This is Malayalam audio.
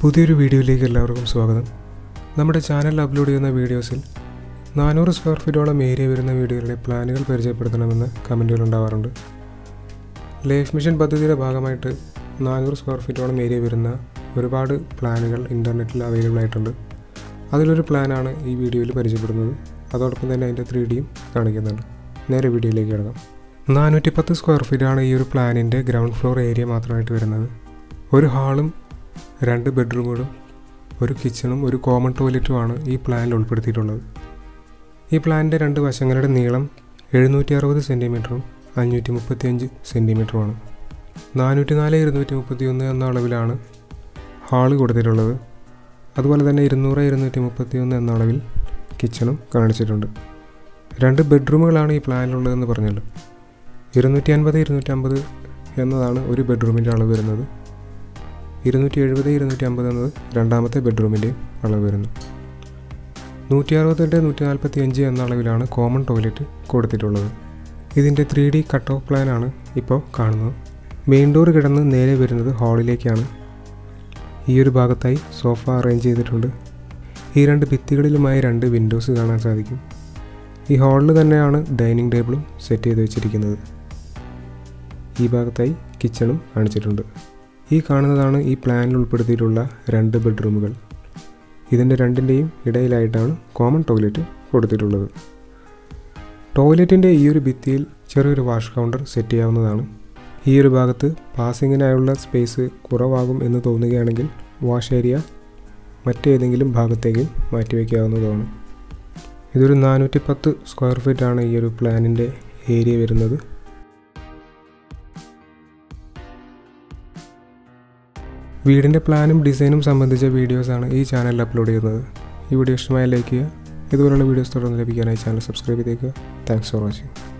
പുതിയൊരു വീഡിയോയിലേക്ക് എല്ലാവർക്കും സ്വാഗതം. നമ്മുടെ ചാനലിൽ അപ്ലോഡ് ചെയ്യുന്ന വീഡിയോസിൽ 400 സ്ക്വയർ ഫീറ്റോളം ഏരിയ വരുന്ന വീഡിയോയിലെ പ്ലാനുകൾ പരിചയപ്പെടുത്തണമെന്ന് കമൻറ്റുകളുണ്ടാവാറുണ്ട്. ലൈഫ് മിഷൻ പദ്ധതിയുടെ ഭാഗമായിട്ട് 400 സ്ക്വയർ ഫീറ്റോളം ഏരിയ വരുന്ന ഒരുപാട് പ്ലാനുകൾ ഇൻ്റർനെറ്റിൽ അവൈലബിൾ ആയിട്ടുണ്ട്. അതിലൊരു പ്ലാനാണ് ഈ വീഡിയോയിൽ പരിചയപ്പെടുന്നത്. അതോടൊപ്പം തന്നെ അതിൻ്റെ 3Dയും കാണിക്കുന്നുണ്ട്. നേരെ വീഡിയോയിലേക്ക് കിടക്കാം. 410 സ്ക്വയർ ഫീറ്റാണ് ഈ ഒരു പ്ലാനിൻ്റെ ഗ്രൗണ്ട് ഫ്ലോർ ഏരിയ മാത്രമായിട്ട് വരുന്നത്. ഒരു ഹാളും 2 ബെഡ്റൂമുകളും 1 കിച്ചണും 1 കോമൺ ടോയ്ലറ്റുമാണ് ഈ പ്ലാനിൽ ഉൾപ്പെടുത്തിയിട്ടുള്ളത്. ഈ പ്ലാനിൻ്റെ 2 വശങ്ങളുടെ നീളം 760 സെൻറ്റിമീറ്ററും 535 സെൻറ്റിമീറ്ററുമാണ്. 404x231 എന്ന അളവിലാണ് ഹാള് കൊടുത്തിട്ടുള്ളത്. അതുപോലെ തന്നെ 200x231 എന്ന അളവിൽ കിച്ചണും കാണിച്ചിട്ടുണ്ട്. 2 ബെഡ്റൂമുകളാണ് ഈ പ്ലാനിലുള്ളതെന്ന് പറഞ്ഞല്ലോ. 250x250 എന്നതാണ് ഒരു ബെഡ്റൂമിൻ്റെ അളവ് വരുന്നത്. 270x250 എന്നത് രണ്ടാമത്തെ ബെഡ്റൂമിൻ്റെ അളവ് വരുന്നു. 168x145 എന്ന അളവിലാണ് കോമൺ ടോയ്ലറ്റ് കൊടുത്തിട്ടുള്ളത്. ഇതിൻ്റെ 3D കട്ട് ഓഫ് പ്ലാനാണ് ഇപ്പോൾ കാണുന്നത്. മെയിൻ ഡോർ കിടന്ന് നേരെ വരുന്നത് ഹാളിലേക്കാണ്. ഈ ഒരു ഭാഗത്തായി സോഫ അറേഞ്ച് ചെയ്തിട്ടുണ്ട്. ഈ 2 ഭിത്തികളിലുമായി 2 വിൻഡോസ് കാണാൻ സാധിക്കും. ഈ ഹാളിൽ തന്നെയാണ് ഡൈനിങ് ടേബിളും സെറ്റ് ചെയ്ത് വെച്ചിരിക്കുന്നത്. ഈ ഭാഗത്തായി കിച്ചണും കാണിച്ചിട്ടുണ്ട്. ഈ കാണുന്നതാണ് ഈ പ്ലാനിൽ ഉൾപ്പെടുത്തിയിട്ടുള്ള 2 ബെഡ്റൂമുകൾ. ഇതിൻ്റെ 2ൻ്റെയും ഇടയിലായിട്ടാണ് കോമൺ ടോയ്ലറ്റ് കൊടുത്തിട്ടുള്ളത്. ടോയ്ലറ്റിൻ്റെ ഈ ഒരു ഭിത്തിയിൽ ചെറിയൊരു വാഷ് കൗണ്ടർ സെറ്റ് ചെയ്യാവുന്നതാണ്. ഈ ഒരു ഭാഗത്ത് പാസിങ്ങിനായുള്ള സ്പേസ് കുറവാകും എന്ന് തോന്നുകയാണെങ്കിൽ വാഷ് ഏരിയ മറ്റേതെങ്കിലും ഭാഗത്തേക്ക് മാറ്റിവെക്കാവുന്നതാണ്. ഇതൊരു 410 സ്ക്വയർ ഫീറ്റാണ് ഈ ഒരു പ്ലാനിൻ്റെ ഏരിയ വരുന്നത്. വീടിൻ്റെ പ്ലാനും ഡിസൈനും സംബന്ധിച്ച വീഡിയോസാണ് ഈ ചാനലിൽ അപ്ലോഡ് ചെയ്യുന്നത്. ഈ വീഡിയോ ഇഷ്ടമായി ലൈക്ക് ചെയ്യുക. ഇതുപോലുള്ള വീഡിയോസ് തുടർന്ന് ലഭിക്കാനായി ചാനൽ സബ്സ്ക്രൈബ് ചെയ്തേക്കുക. Thanks for watching.